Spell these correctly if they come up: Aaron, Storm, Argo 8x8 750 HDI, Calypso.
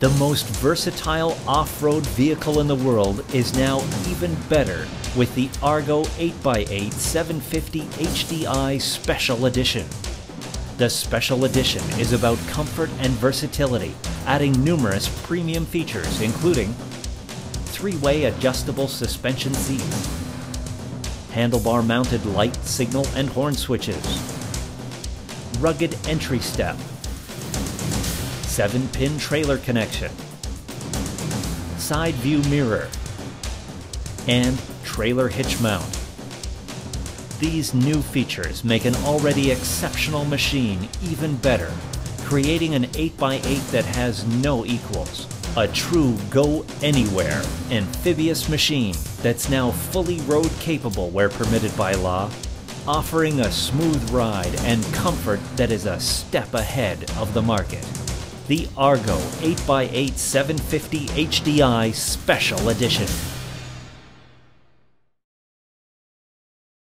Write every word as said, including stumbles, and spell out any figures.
The most versatile off-road vehicle in the world is now even better with the Argo eight by eight seven fifty H D I Special Edition. The Special Edition is about comfort and versatility, adding numerous premium features including three-way adjustable suspension seats, handlebar-mounted light signal and horn switches, rugged entry step, seven pin trailer connection, side view mirror, and trailer hitch mount. These new features make an already exceptional machine even better, creating an eight by eight that has no equals. A true go-anywhere amphibious machine that's now fully road capable where permitted by law, offering a smooth ride and comfort that is a step ahead of the market. The Argo eight by eight seven fifty H D I Special Edition.